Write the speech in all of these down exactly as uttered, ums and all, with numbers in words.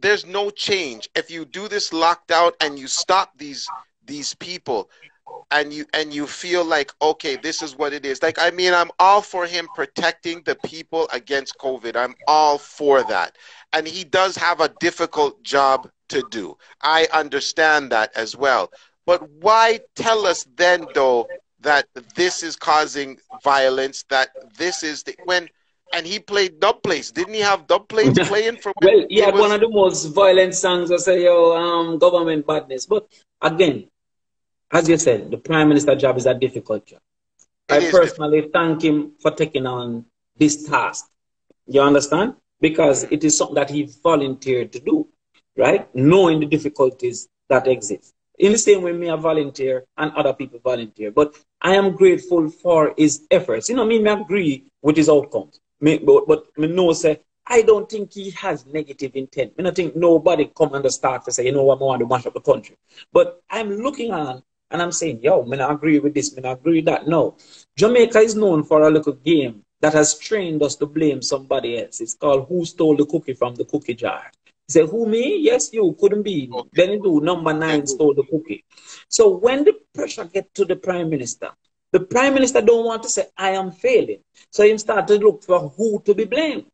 there's no change. If you do this lockdown and you stop these these people, and you and you feel like, okay, this is what it is. Like, I mean, I'm all for him protecting the people against COVID. I'm all for that. And he does have a difficult job to do. I understand that as well. But why tell us then, though, that this is causing violence, that this is the, when, and he played dub plates. Didn't he have dub plates playing for? Well, yeah, was... one of the most violent songs. I say, yo, um, government badness. But again, as you said, the Prime Minister's job is a difficult job. It I personally difficult. thank him for taking on this task. You understand? Because it is something that he volunteered to do, right? Knowing the difficulties that exist. In the same way, me, I volunteer and other people volunteer. But I am grateful for his efforts. You know, me, me agree with his outcomes. Me, but but me know, say, I don't think he has negative intent. Me, I think nobody come and start to say, you know what, I want to mash up the country. But I'm looking on and I'm saying, yo, me, I agree with this, me, I agree with that. No. Jamaica is known for a little game that has trained us to blame somebody else. It's called Who Stole the Cookie from the Cookie Jar. Say, who, me? Yes, you. Couldn't be. Okay. Then you do. Number nine stole the cookie. So when the pressure gets to the Prime Minister, the Prime Minister don't want to say, I am failing. So he start to look for who to be blamed.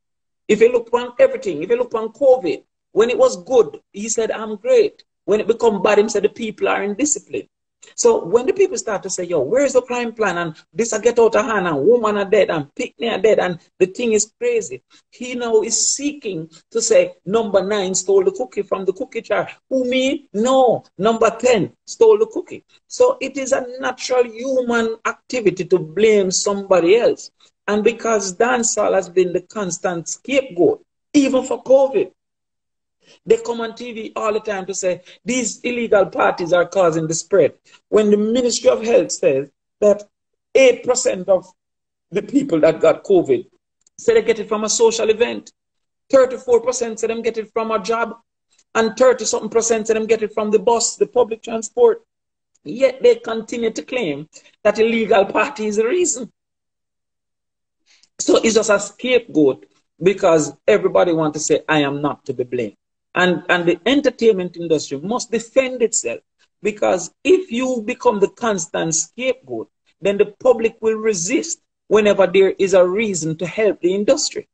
If you look on everything, if you look on COVID, when it was good, he said, I'm great. When it become bad, he said, the people are in discipline. So when the people start to say, yo, where is the crime plan? And this I get out of hand, and women are dead, and picnic are dead, and the thing is crazy. He now is seeking to say, number nine stole the cookie from the cookie jar. Who, me? No. Number ten stole the cookie. So it is a natural human activity to blame somebody else. And because dancehall has been the constant scapegoat, even for COVID, they come on T V all the time to say, these illegal parties are causing the spread. When the Ministry of Health says that eight percent of the people that got COVID say they get it from a social event, thirty-four percent say them get it from a job, and thirty-something percent say them get it from the bus, the public transport. Yet they continue to claim that illegal party is the reason. So it's just a scapegoat because everybody wants to say, I am not to be blamed. And, and the entertainment industry must defend itself, because if you become the constant scapegoat, then the public will resist whenever there is a reason to help the industry.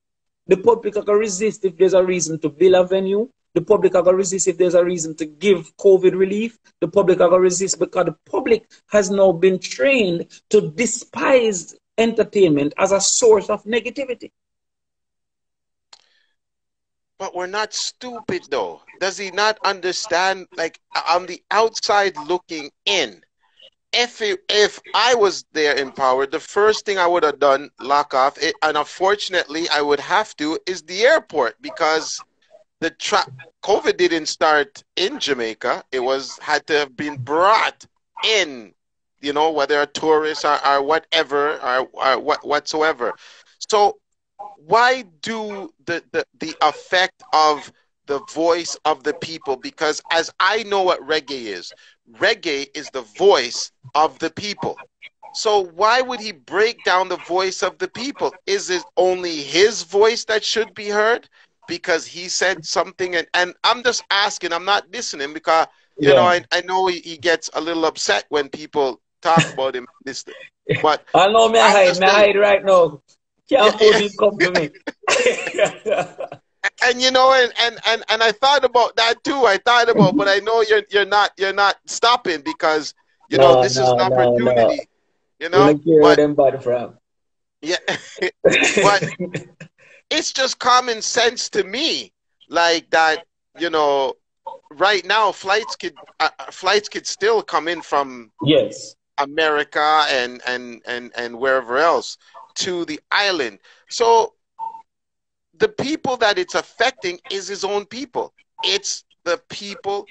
The public can resist if there's a reason to build a venue. The public can resist if there's a reason to give COVID relief. The public can resist because the public has now been trained to despise entertainment as a source of negativity. But we're not stupid, though. Does he not understand, like, on the outside looking in, if it, if I was there in power, the first thing I would have done, lock off, it, and unfortunately I would have to, is the airport, because the tra- COVID didn't start in Jamaica. It was had to have been brought in, you know, whether a tourist or, or whatever, or, or what, whatsoever. So why do the, the, the effect of the voice of the people? Because as I know what reggae is, reggae is the voice of the people. So why would he break down the voice of the people? Is it only his voice that should be heard? Because he said something, and, and I'm just asking, I'm not listening, because, you yeah. know, I, I know he, he gets a little upset when people talk about him. This, but I know me I hide, me hide right now. Can't hold him compliment. And you know, and, and, and, and I thought about that too. I thought about, but I know you're you're not you're not stopping, because you no, know this no, is an opportunity. No, no. You know, like you're but, them body from. Yeah, but it's just common sense to me, like that. You know, right now flights could uh, flights could still come in from yes America and and and and wherever else to the island. So the people that it's affecting is his own people. It's the people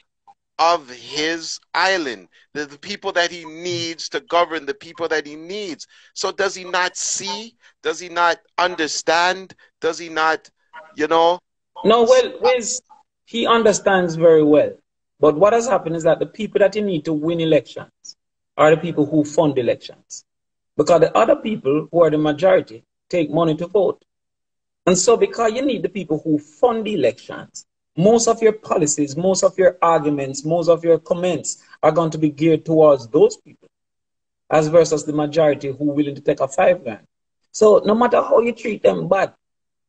of his island, the, the people that he needs to govern, the people that he needs. So does he not see? Does he not understand? Does he not, you know? No, well, Wiz, he understands very well. But what has happened is that the people that he needs to win elections are the people who fund elections. Because the other people who are the majority take money to vote. And so because you need the people who fund the elections Most of your policies, most of your arguments, most of your comments are going to be geared towards those people, as versus the majority who are willing to take a five grand. So no matter how you treat them, but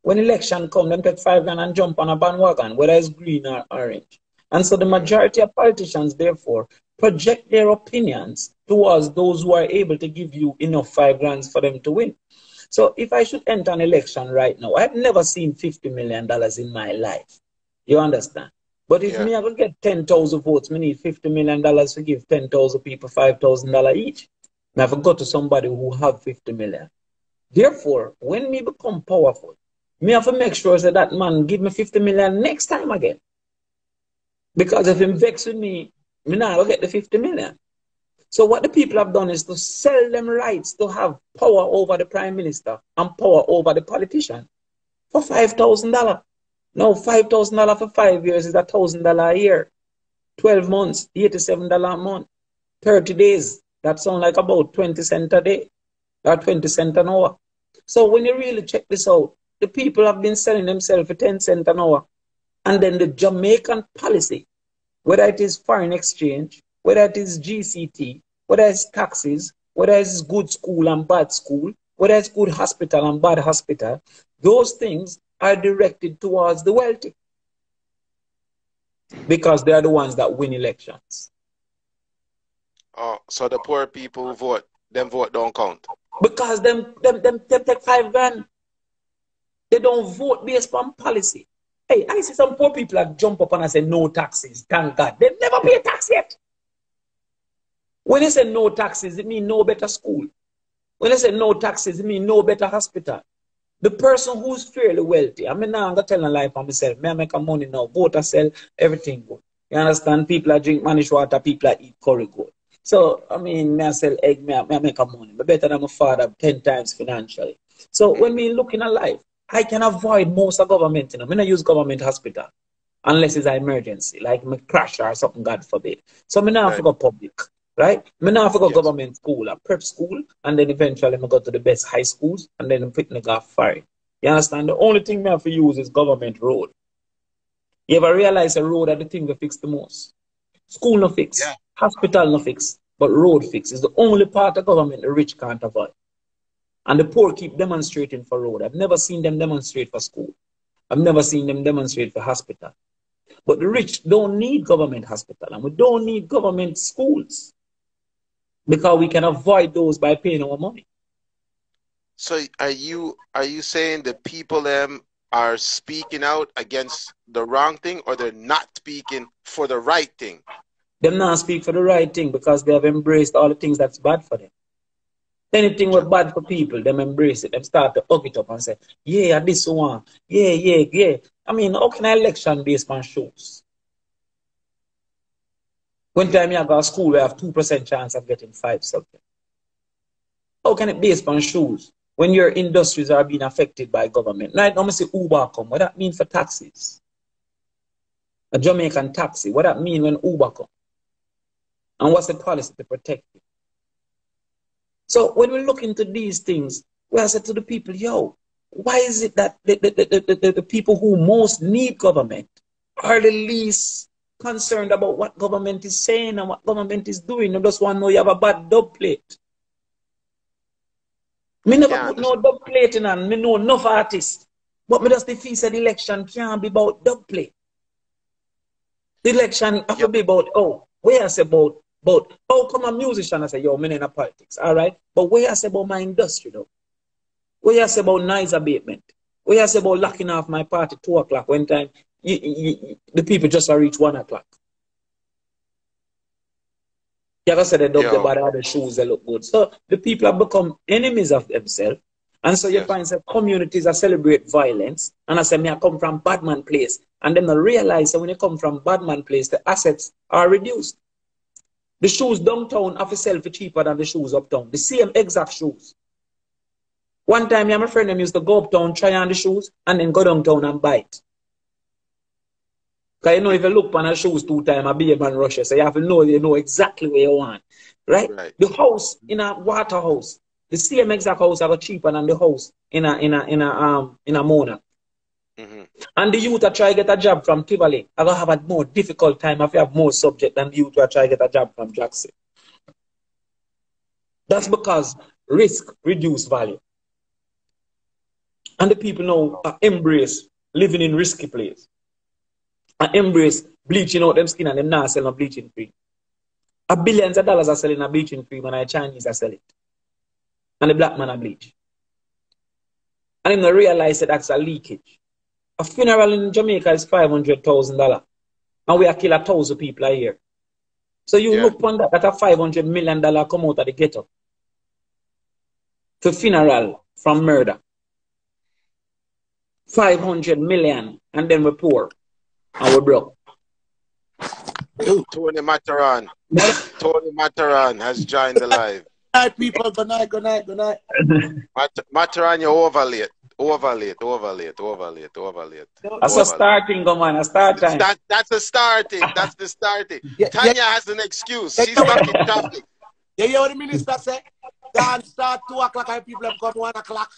when election comes, them take five grand and jump on a bandwagon, whether it's green or orange. And so the majority of politicians, therefore, project their opinions towards those who are able to give you enough five grands for them to win. So if I should enter an election right now, I've never seen fifty million dollars in my life. You understand? But if yeah. me, I could get ten thousand votes, me need fifty million dollars to give ten thousand people five thousand dollars each. Now, if I go to somebody who have fifty million dollars. Therefore, when me become powerful, me have to make sure that that man give me fifty million dollars next time again. Because if him vex with me, me now I'll get the fifty million dollars. So what the people have done is to sell them rights to have power over the prime minister and power over the politician for five thousand dollars. Now, five thousand dollars for five years is one thousand dollars a year. twelve months, eighty-seven dollars a month. thirty days, that sounds like about twenty cents a day or twenty cents an hour. So when you really check this out, the people have been selling themselves for ten cents an hour. And then the Jamaican policy, whether it is foreign exchange, whether it is G C T, whether it's taxes, whether it's good school and bad school, whether it's good hospital and bad hospital, those things are directed towards the wealthy because they are the ones that win elections. Oh, so the poor people vote, them vote don't count? Because them, them, them, them take five grand. They don't vote based on policy. Hey, I see some poor people that jump up and I say no taxes, thank God. They've never paid tax yet. When they say no taxes, it means no better school. When they say no taxes, it means no better hospital. The person who's fairly wealthy, I mean, now I'm going to tell a lie for myself. May I make a money now? Vote, I sell, everything good. You understand? People that drink managed water, people that eat curry good. So, I mean, may I sell egg, may I, may I make a money? But better than my father ten times financially. So, when we look in a life, I can avoid most of government. You know? I mean, I use government hospital unless it's an emergency, like a crash or something, God forbid. So, I mean, I have to go public. Right? I now forgot yes. government school, a prep school, and then eventually I got to the best high schools, and then I got fired. You understand? The only thing I have to use is government road. You ever realize a road are the thing we fix the most? School no fix, yeah. hospital no fix, but road fix is the only part of government the rich can't avoid. And the poor keep demonstrating for road. I've never seen them demonstrate for school. I've never seen them demonstrate for hospital. But the rich don't need government hospital, and we don't need government schools. Because we can avoid those by paying our money. So are you are you saying the people um, are speaking out against the wrong thing, or they're not speaking for the right thing? They not speak for the right thing because they have embraced all the things that's bad for them. Anything was bad for people, them embrace it. Them start to hug it up and say, yeah, this one, yeah, yeah, yeah. I mean, how can an election based on shows? One time I go to school, I have two percent chance of getting five subjects. How can it be based on shoes when your industries are being affected by government? Right now, I say Uber come. What that mean for taxis? A Jamaican taxi. What that mean when Uber come? And what's the policy to protect it? So when we look into these things, we have said to the people, yo, why is it that the, the, the, the, the people who most need government are the least concerned about what government is saying and what government is doing? You just want to know you have a bad dub plate. Me never yeah, put no dub plate in and me know enough artists. But me just the feast of the election can't be about dub plate. The election have yep. to be about, oh, where I say about, about, oh, come a musician, I say, yo, me in politics, all right? But where I say about my industry, though? Where I say about noise abatement? Where I say about locking off my party two o'clock one time? You, you, the people just reach one o'clock. You ever said they don't yeah. about other shoes, they look good. So the people have become enemies of themselves. And so you yes. find that communities that celebrate violence. And I say, me, I come from Badman Place. And then I realize that when you come from Badman Place, the assets are reduced. The shoes downtown have to sell for cheaper than the shoes uptown. The same exact shoes. One time, me and my friend them used to go uptown, try on the shoes, and then go downtown and buy it. Because you know, if you look on a shoes two times, I'll be a man rusher. So you have to know, you know exactly where you want. Right? right? The house in a water house, the same exact house, are cheaper than the house in a in a in a um in a Mona. Mm-hmm. And the youth are try to get a job from Timberlake. I gonna have a more difficult time if you have more subject than the youth are try to get a job from Jackson. That's because risk reduces value. And the people now embrace living in risky place. I embrace bleaching out them skin and them not selling a bleaching cream. A billions of dollars are selling a bleaching cream and a Chinese are selling it. And the black man are bleach. And them not realize that that's a leakage. A funeral in Jamaica is five hundred thousand dollars. And we are killing a thousand people a year. So you yeah. look on that, that a five hundred million dollars come out of the ghetto. For funeral from murder. five hundred million and then we're poor. And we're broke. Tony Matterhorn. Tony Matterhorn has joined the live. All right, people. Good night, good night, good night. Matterhorn, you're over late. Over late, over late, over late, over late. That's a starting, go man. A start time. That, that's a starting. That's the starting. Yeah, Tanya yeah. has an excuse. She's not in traffic. You hear what the minister said? Dan start two o'clock and people have got one o'clock.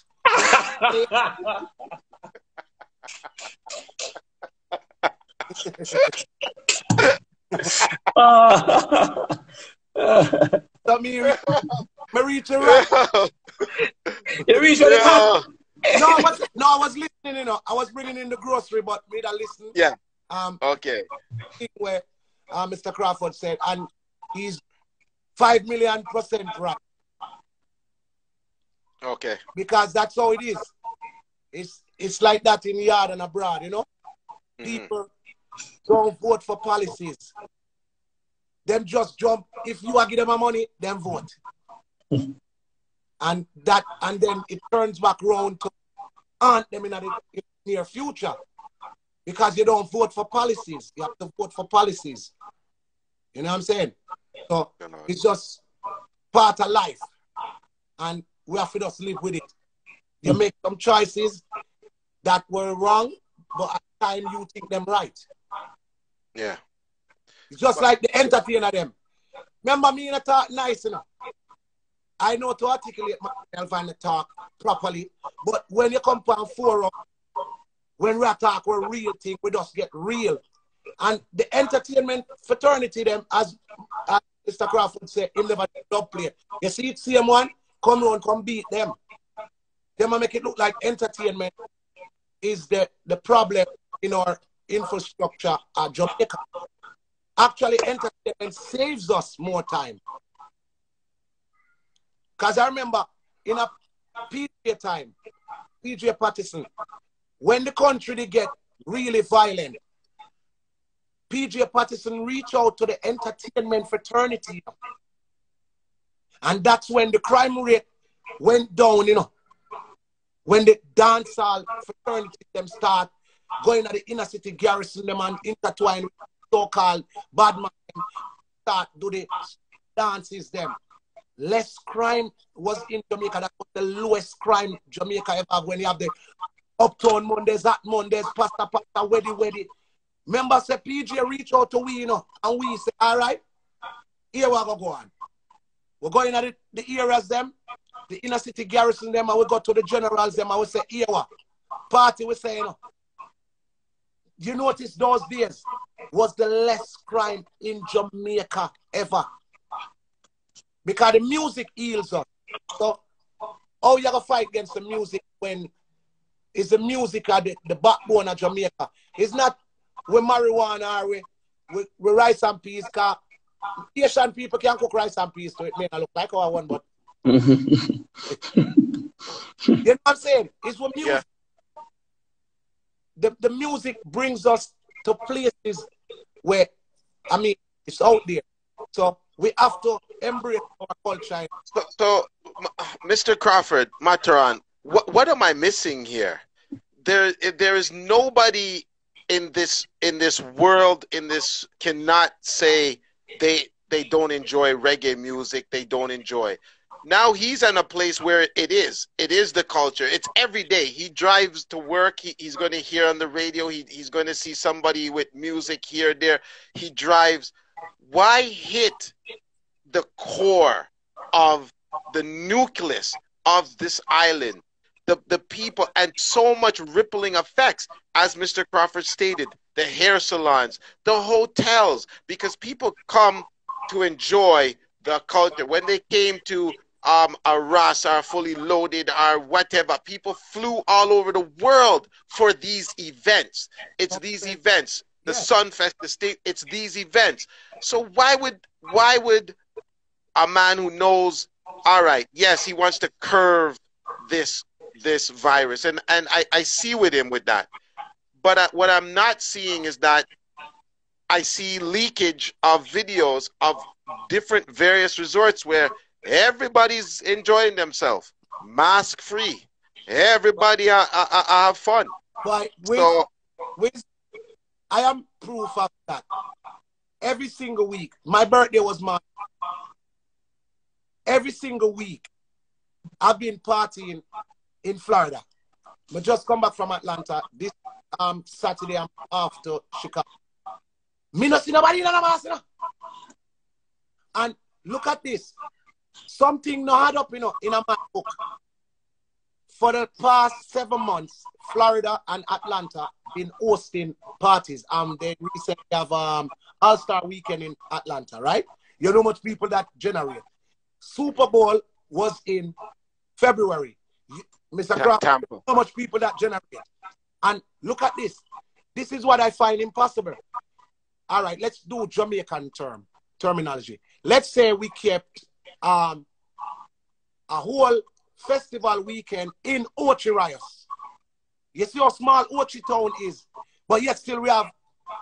uh, uh, so me, me reach the rock. You reach the rock. No, I was, no, I was listening. You know, I was bringing in the grocery, but me that listen. Yeah. Um. Okay. Where, uh, Mister Crawford said, and he's five million percent right. Okay. Because that's how it is. It's it's like that in the yard and abroad, you know. Mm-hmm. People don't vote for policies. Them just jump. If you are give them a money, them vote. and that, and then it turns back around to aunt them in the near future. Because you don't vote for policies. You have to vote for policies. You know what I'm saying? So it's just part of life. And we have to just live with it. You make some choices that were wrong, but at the time you think them right. Yeah. It's just but, like the entertainer them. Remember me in a talk nice enough. I know to articulate myself and talk properly, but when you come on forum, when we talk we're real thing, we just get real. And the entertainment fraternity them, as, as Mister Crawford said, in the dub play. You see it, same one, come round, come beat them. They might make it look like entertainment is the, the problem in our infrastructure at Jamaica. Actually, entertainment saves us more time. Because I remember in a P J time, P J Patterson, when the country they get really violent, P J Patterson reached out to the entertainment fraternity. And that's when the crime rate went down, you know. When the dancehall fraternity them start going to the inner city garrison them and intertwine with so-called bad man, start do the dances them. Less crime was in Jamaica. That was the lowest crime Jamaica ever had when you have the Uptown Mondays, that Mondays, Pasta Pasta, Weddy Weddy. Remember, say P J reach out to we, you know, and we say, all right, here we go go on. We're going at the, the areas them. The inner city garrison them, and we go to the generals them, and we say, here, party, we say, you know. You notice those days was the less crime in Jamaica ever. Because the music heals us. So, how you gonna fight against the music when it's the music at the, the backbone of Jamaica? It's not with marijuana or with, with, with rice and peas, because Asian people can cook rice and peas, so it may not look like our one, but you know what I'm saying? It's with music. Yeah. The, the music brings us to places where, I mean, it's out there. So we have to embrace our culture. So, so Mister Crawford, Matterhorn, what, what am I missing here? There, there is nobody in this in this world in this cannot say they they don't enjoy reggae music. They don't enjoy. Now he's in a place where it is. It is the culture. It's every day. He drives to work. He, he's going to hear on the radio. He, he's going to see somebody with music here, there. He drives. Why hit the core of the nucleus of this island the, the people, and so much rippling effects, as Mister Crawford stated, the hair salons, the hotels, because people come to enjoy the culture. When they came to um, a Ras or Fully Loaded or whatever, people flew all over the world for these events. It's these events. The yeah. Sunfest, the state, it's these events. So why would why would a man who knows, all right, yes, he wants to curve this this virus, and and I, I see with him with that, but I, what I'm not seeing is that I see leakage of videos of different various resorts where everybody's enjoying themselves, mask free, everybody uh, uh, uh, have fun. But with, so, with I am proof of that. Every single week, my birthday was mine. Every single week, I've been partying in Florida. But just come back from Atlanta. This um, Saturday, I'm off to Chicago. Me no see nobody in a mask, you know? And look at this. Something no had up, you know, in a mask book. For the past seven months, Florida and Atlanta been hosting parties. Um, they recently have um All-Star Weekend in Atlanta, right? You know how much people that generate. Super Bowl was in February. Mister Crawford, you know how much people that generate. And look at this. This is what I find impossible. All right, let's do Jamaican term terminology. Let's say we kept um a whole festival weekend in Ocho Rios. You see how small Ochi town is, but yet still we have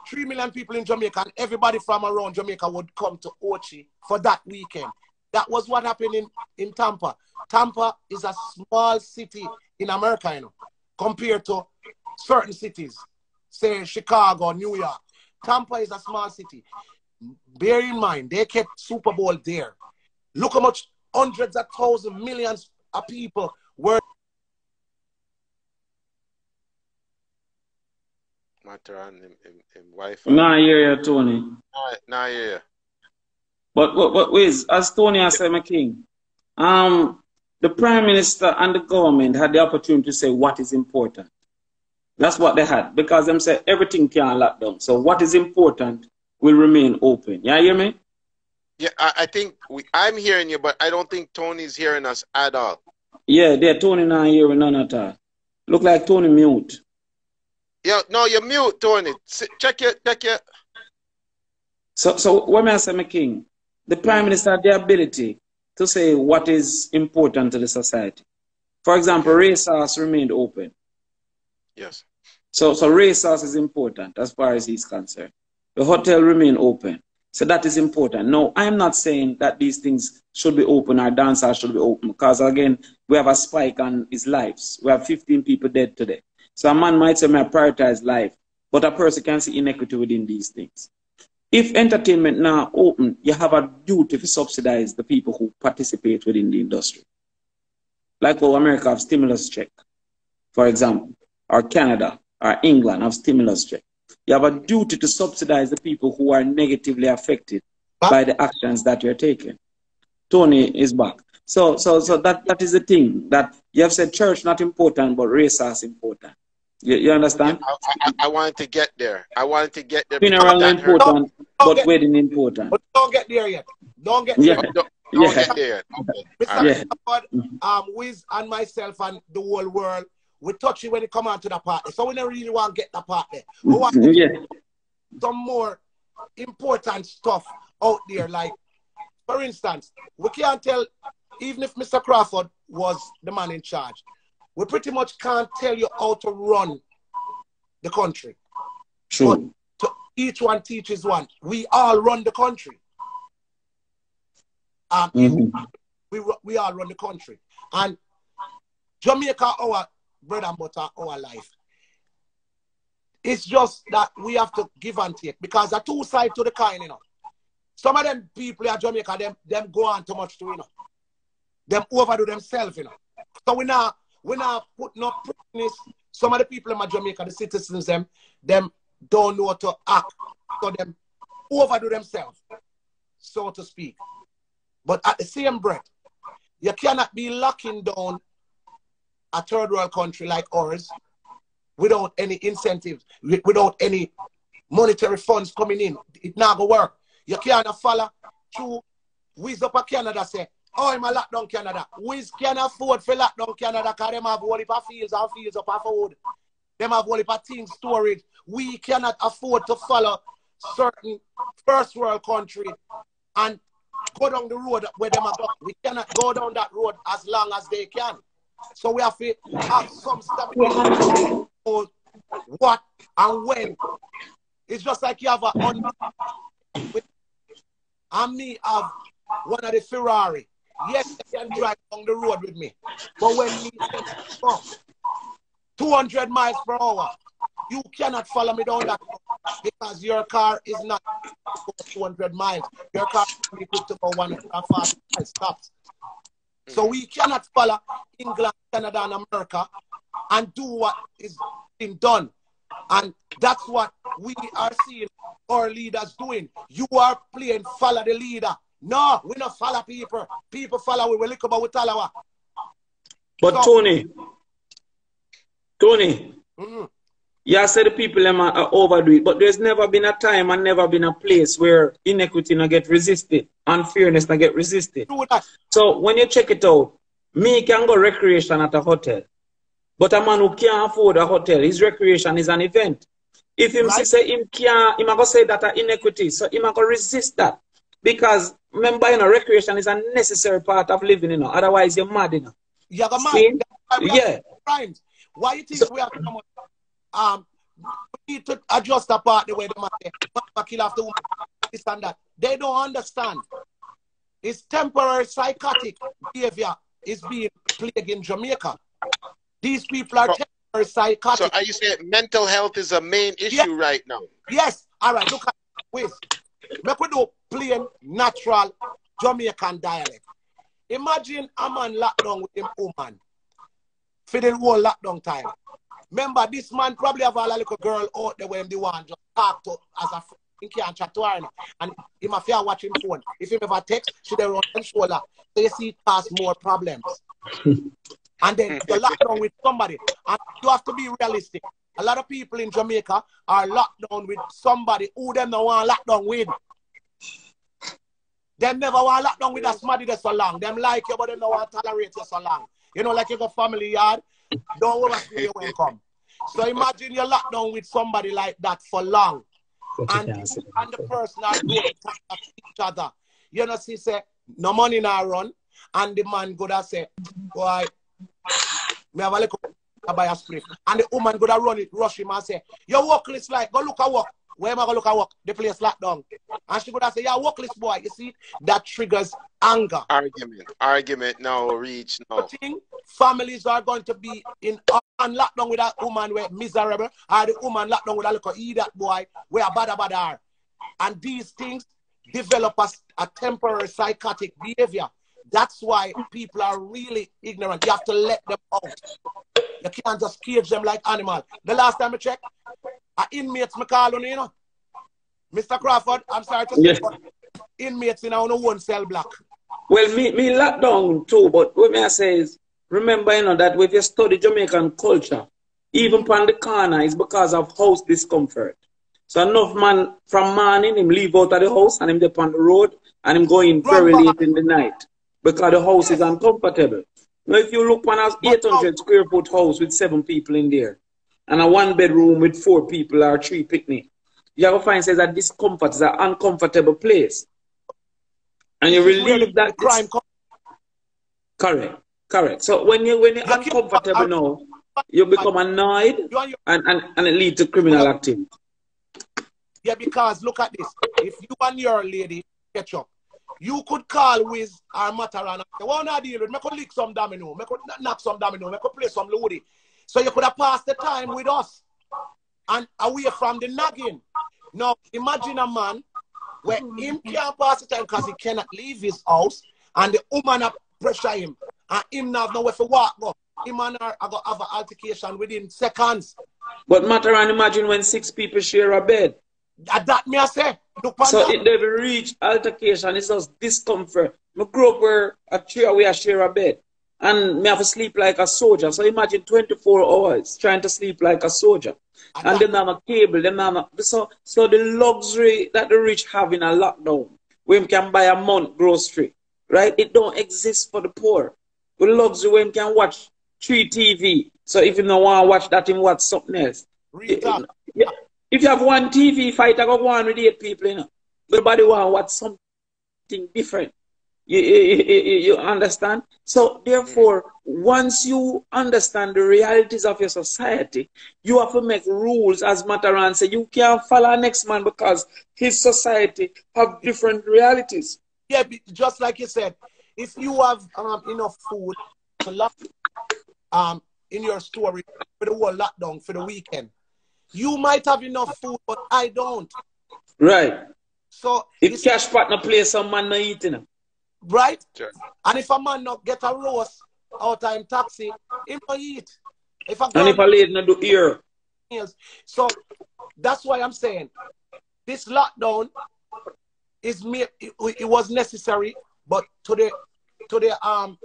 three million people in Jamaica, and everybody from around Jamaica would come to Ochi for that weekend. That was what happened in, in Tampa. Tampa is a small city in America, you know, compared to certain cities, say Chicago, New York. Tampa is a small city. Bear in mind, they kept Super Bowl there. Look how much hundreds of thousands, millions of people were. Matterhorn in, in, in Wi-Fi. Nah, I hear you, Tony. Nah, nah, I hear you. But, but, but wait, as Tony has said, my king, um, the Prime Minister and the government had the opportunity to say what is important. That's what they had, because them said everything can lock down. So what is important will remain open. Yeah, you hear me? Yeah, I, I think we, I'm hearing you, but I don't think Tony's hearing us at all. Yeah, there, Tony not hearing none at all. Look like Tony mute. Yeah, no, you're mute, Tony. Check your, check your. So, so what may I say, my king? The Prime Minister had the ability to say what is important to the society. For example, racehorse remained open. Yes. So, so racehorse is important as far as he's concerned. The hotel remained open. So that is important. No, I'm not saying that these things should be open or dancers should be open, because, again, we have a spike on his lives. We have fifteen people dead today. So a man might say, I prioritize life, but a person can see inequity within these things. If entertainment now open, you have a duty to subsidize the people who participate within the industry. Like how America have stimulus check, for example, or Canada, or England have stimulus check. You have a duty to subsidize the people who are negatively affected by the actions that you're taking. Tony is back. So, so, so that, that is the thing, that you have said church not important, but race is important. You, you understand? I, I, I wanted to get there. I wanted to get there. Funeral important, don't, don't but wedding important. But don't get there yet. Don't get there. Yeah. Don't, don't yeah. get there. Okay. Mister Right. Yeah. Um, Wiz and myself and the whole world, we touch it when it come out to the party. So we don't really want to get the party. We want to yeah. get some more important stuff out there. Like, for instance, we can't tell, even if Mister Crawford was the man in charge, we pretty much can't tell you how to run the country. Sure. But to each one teaches one. We all run the country. Um, mm-hmm. we, we all run the country. And Jamaica, our bread and butter, our life. It's just that we have to give and take, because there are two sides to the coin, you know. Some of them people in Jamaica, them, them go on too much too, you know. Them overdo themselves, you know. So we now we now putting up prisoners. Some of the people in my Jamaica, the citizens, them, them don't know how to act. So them overdo themselves, so to speak. But at the same breath, you cannot be locking down a third world country like ours, without any incentives, without any monetary funds coming in, it not going to work. You can't follow through. Whiz up a Canada say, oh, I'm a lockdown Canada. Whiz can afford for lockdown Canada because they have all the fields and fields up afford. They have all the things storage. We cannot afford to follow certain first world country and go down the road where them are going. We cannot go down that road as long as they can. So we have to have some stability on what and when. It's just like you have a hundred. And me have one of the Ferrari. Yes, they can drive down the road with me. But when me come two hundred miles per hour, you cannot follow me down that road because your car is not two hundred miles. Your car is equipped to go one hundred forty miles stops. So we cannot follow England, Canada, and America and do what is being done. And that's what we are seeing our leaders doing. You are playing follow the leader. No, we don't follow people. People follow we. We look about we follow. But so, Tony, Tony, mm-hmm. you said the people are overdo it, but there's never been a time and never been a place where inequity not get resisted, unfairness not get resisted. So when you check it out, me can go recreation at a hotel. But a man who can't afford a hotel, his recreation is an event. If him right. say him can't, him go say that are inequity, so him go resist that. Because remember, you know, recreation is a necessary part of living, you know. Otherwise, you're mad, you know. You're the man. Yeah. Crimes. Why you think so, we have so much? Um, we need to adjust the part the way the man say, kill after woman, this and that. They don't understand. It's temporary psychotic behavior is being plagued in Jamaica. These people are so, psychotic. So are you saying mental health is a main issue yes. right now? Yes. All right. Look at this. Make we do plain, natural Jamaican dialect. Imagine a man lockdown with him woman for the whole lockdown time. Remember, this man probably have a little girl out there where they want just talk to as a friend. He can't chat to her. And he must fear watching phone. If he never text, she then run and shoulder. So you see it cause more problems. And then you're locked down with somebody. And you have to be realistic. A lot of people in Jamaica are locked down with somebody who them don't want locked down with. Them never want locked down with a somebody that's so long. Them like you, but they don't want to tolerate you so long. You know, like you go family yard, don't want to see you when you come. So imagine you're locked down with somebody like that for long. And, and the person are going to talk to each other. You know, she say, no money now run. And the man go there say, why? Me have a little buy a split. And the woman go to run it, rush him and say, your workless like, go look at work. Where am I going to look at work? The place locked down. And she go to say, yeah, workless boy. You see, that triggers anger. Argument. Argument. No, reach. No. Families are going to be in locked down with that woman where miserable, or the woman locked down with a little eat that boy where a bad bad are. And these things develop as a temporary psychotic behavior. That's why people are really ignorant. You have to let them out. You can't just cage them like animals. The last time I checked, our inmates, me call on, you know. Mister Crawford, I'm sorry to say, yes. but inmates in our own cell block. Well, me, me locked down too, but what I say is, remember, you know, that if you study Jamaican culture, even upon the corner, it's because of house discomfort. So enough man, from morning, him leave out of the house and him dip on the road and him going very late in the night. Because the house is uncomfortable. Now, if you look on an eight hundred square foot house with seven people in there, and a one bedroom with four people or three picnic, you have to find says that discomfort is an uncomfortable place. And you relieve that crime. Correct, correct. So when you when you're uncomfortable now, you become annoyed, and and and it leads to criminal activity. Yeah, because look at this. If you and your lady catch up. You could call Wiz or Matterhorn. The one I deal with, I could lick some domino, I could knock some domino, I could play some loody. So you could have passed the time with us and away from the nagging. Now, imagine a man where him can't pass the time because he cannot leave his house and the woman have pressure him and him not have nowhere to walk. Go. Him and her have an altercation within seconds. But Matterhorn, imagine when six people share a bed. That, that me I say. So it never reach altercation. It's just discomfort. I grew up where a tree we share a bed. And me have to sleep like a soldier. So imagine twenty-four hours trying to sleep like a soldier. And, and them have a cable. Them have a, so, so the luxury that the rich have in a lockdown, when can buy a month grocery, right? It don't exist for the poor. The luxury when can watch three T V. So if you don't want to watch that, you watch something else. Read that. Yeah. If you have one T V fight, I got one with eight people, you know. Everybody want to watch something different. You, you, you, you understand? So therefore, once you understand the realities of your society, you have to make rules, as Matterhorn said. You can't follow the next man because his society have different realities. Yeah, just like you said, if you have um, enough food to lock, um, in your story for the whole lockdown, for the weekend, you might have enough food, but I don't. Right. So if cash partner play, some man not eating. Right? Sure. And if a man not get a roast out of him taxi, he not eat. If a and if a lady not do ear. So that's why I'm saying this lockdown is me. It, it was necessary, but to the to the um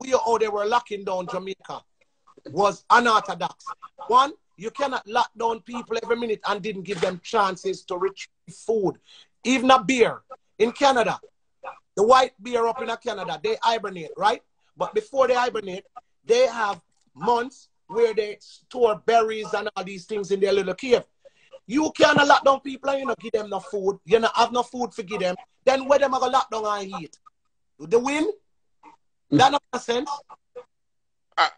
we all they were locking down Jamaica was unorthodox. One, you cannot lock down people every minute and didn't give them chances to retrieve food, even a beer in Canada. The white beer up in Canada, they hibernate, right? But before they hibernate, they have months where they store berries and all these things in their little cave. You cannot lock down people and you don't give them no food. You don't have no food to give them. Then where them are going to lock down and eat? Do they win? That not makes sense. Are,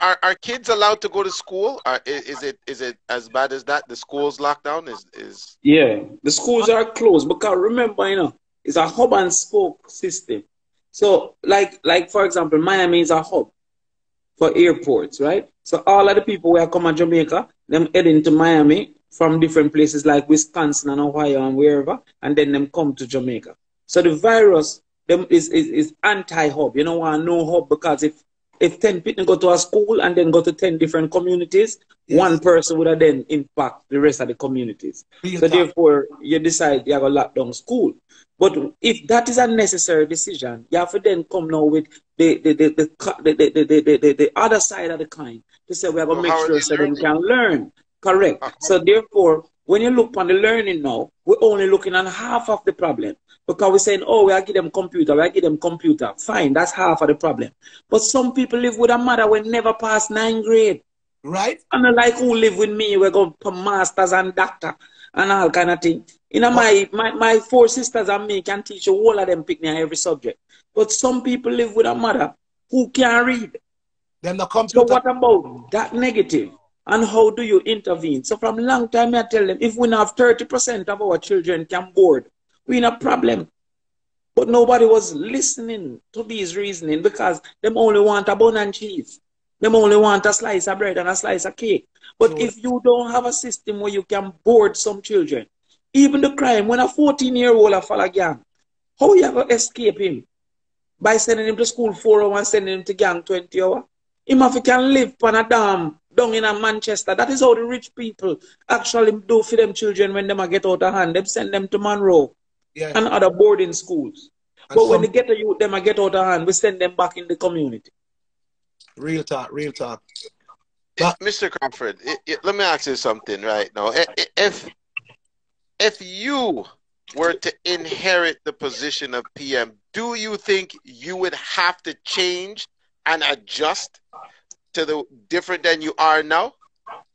are, are kids allowed to go to school? Are, is, it, is it as bad as that? The schools lockdown is, is... Yeah, the schools are closed because remember, you know, it's a hub and spoke system. So, like, like for example, Miami is a hub for airports, right? So all of the people who come to Jamaica, them heading to Miami from different places like Wisconsin and Ohio and wherever, and then them come to Jamaica. So the virus them is, is, is anti-hub. You don't want no hub because if, if ten people go to a school and then go to ten different communities, yes, one person would have then impact the rest of the communities. Yes. So therefore, you decide you have a lockdown school. But if that is a necessary decision, you have to then come now with the the the the the, the, the, the, the other side of the kind to say we have to well, make sure so they can learn. Correct. Okay. So therefore, when you look on the learning now, we're only looking at half of the problem because we're saying, oh, we are give them computer, we are give them computer. Fine, that's half of the problem. But some people live with a mother who never passed ninth grade, right? And like who live with me, we're going for masters and doctor and all kind of thing. You know, my, my, my four sisters and me can teach you all of them picking every subject. But some people live with a mother who can't read. Then the computer. So what about that negative? And how do you intervene? So from long time I tell them, if we have thirty percent of our children can board, we're in a problem. But nobody was listening to these reasoning because them only want a bun and cheese. Them only want a slice of bread and a slice of cake. But sure, if you don't have a system where you can board some children, even the crime, when a fourteen-year-old a fella gang, how you ever escape him? By sending him to school four hours and sending him to gang twenty hours? Him if he can live on a dam down in a Manchester. That is how the rich people actually do for them children when they get out of hand. They send them to Monroe, yes, and other boarding schools. And but when they get to youth, them get out of hand, we send them back in the community. Real talk, real talk. But Mister Comfort, it, it, let me ask you something right now. If... If you were to inherit the position of P M, do you think you would have to change and adjust to the different than you are now?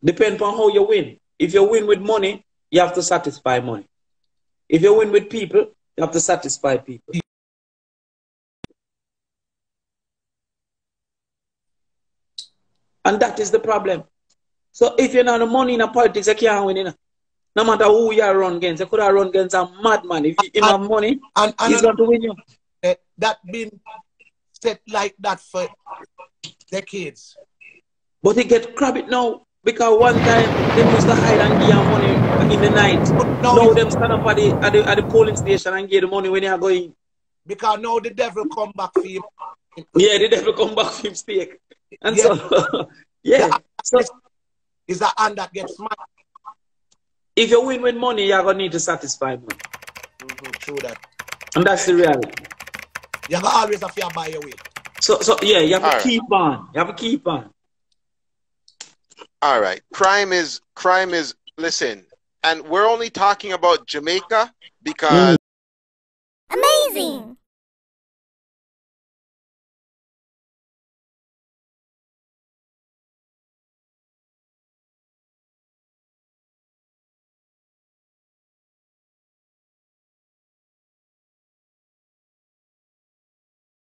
Depends on how you win. If you win with money, you have to satisfy money. If you win with people, you have to satisfy people. And that is the problem. So if you're not the money in a politics, you can't win enough. No matter who you are run against, you could have run against a madman. If you have money, and, and he's going to win you. Uh, that been set like that for decades. But they get crabbed now because one time they used to hide and give money in the night. But now now them stand up at the, at, the, at the polling station and give the money when they are going. Because now the devil come back for him. Yeah, the devil come back for him stake. And yeah. So, yeah. The, so, is the hand that gets smashed. If you win with money, you're going to need to satisfy money. Mm-hmm, true that. And that's the reality. You're going to always have to buy your way. So, so yeah, you have to all keep right. on. You have to keep on. All right. Crime is, crime is, listen, and we're only talking about Jamaica because... Mm. Amazing!